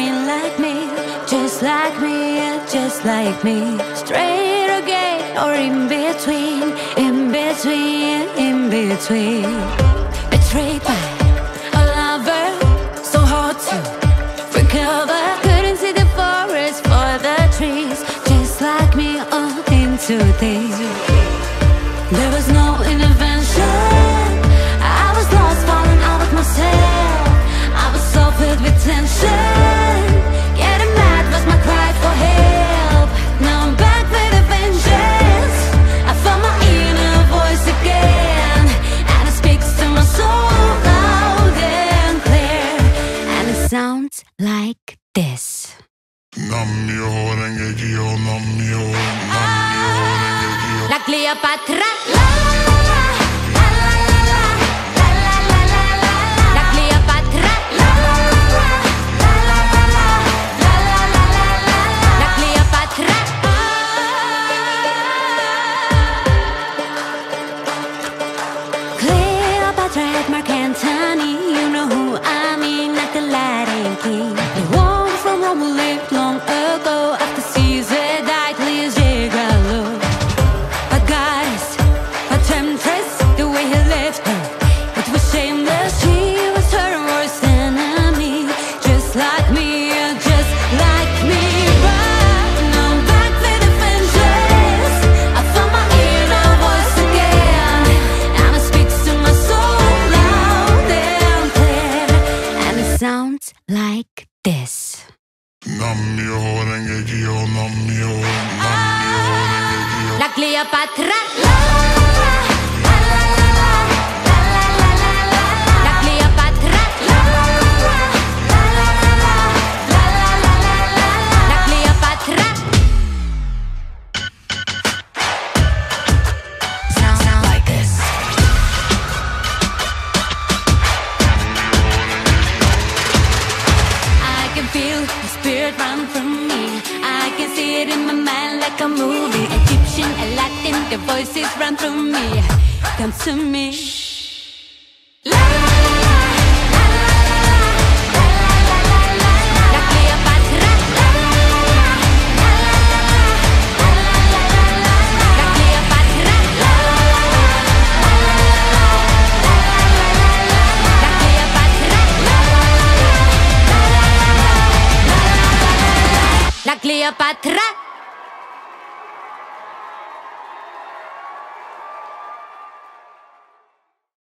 queen like me, yeah, just like me. Straight again or in between, in between, in between. Betrayed by a lover, so hard to recover. Couldn't see the forest for the trees, just like me, all into things. There was no intervention. I was lost, falling out of myself. I was so filled with tension. Getting mad was my cry for help. Now I'm back with a vengeance. I found my inner voice again, and it speaks to my soul loud and clear, and it sounds like this. La Cleopatra, la la la. Cleopatra.